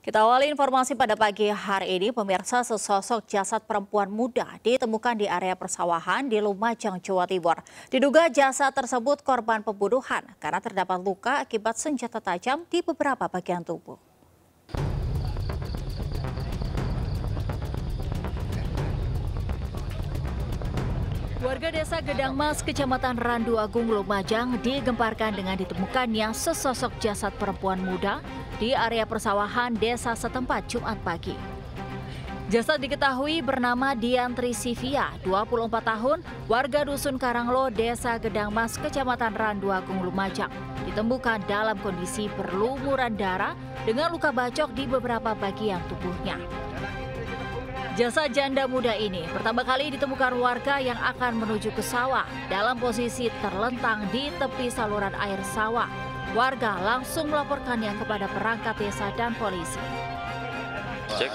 Kita awali informasi pada pagi hari ini, pemirsa. Sesosok jasad perempuan muda ditemukan di area persawahan di Lumajang, Jawa Timur. Diduga jasad tersebut korban pembunuhan karena terdapat luka akibat senjata tajam di beberapa bagian tubuh. Warga desa Gedang Mas, Kecamatan Randuagung, Lumajang digemparkan dengan ditemukannya sesosok jasad perempuan muda di area persawahan desa setempat Jumat pagi. Jasad diketahui bernama Dian Trisivia, 24 tahun, warga dusun Karanglo, desa Gedang Mas, Kecamatan Randuagung, Lumajang. Ditemukan dalam kondisi berlumuran darah dengan luka bacok di beberapa bagian tubuhnya. Jasad janda muda ini pertama kali ditemukan warga yang akan menuju ke sawah dalam posisi terlentang di tepi saluran air sawah. Warga langsung melaporkannya kepada perangkat desa dan polisi. Cek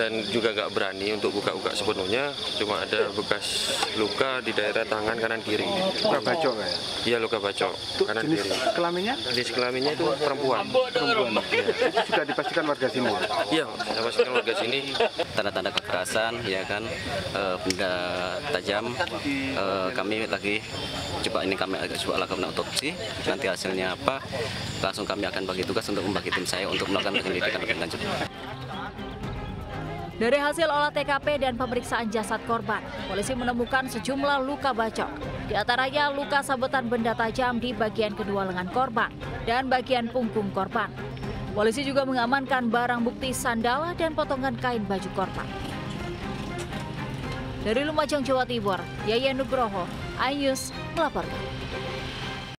dan juga gak berani untuk buka-buka sepenuhnya, cuma ada bekas luka di daerah tangan kanan kiri. Luka bacok ya? Iya, luka bacok kanan kiri. Kelaminnya? Jenis kelaminnya itu perempuan. Ya. Sudah dipastikan warga sini. Iya, dipastikan warga sini. Tanda-tanda kekerasan, ya kan, benda tajam. Kami lagi coba otopsi. Nanti hasilnya apa? Langsung kami akan bagi tugas untuk membagi tim saya untuk melakukan penyelidikan lebih lanjut. Dari hasil olah TKP dan pemeriksaan jasad korban, polisi menemukan sejumlah luka bacok. Di antaranya luka sabetan benda tajam di bagian kedua lengan korban dan bagian punggung korban. Polisi juga mengamankan barang bukti sandal dan potongan kain baju korban. Dari Lumajang, Jawa Timur, Yayan Nugroho, Ayus melaporkan.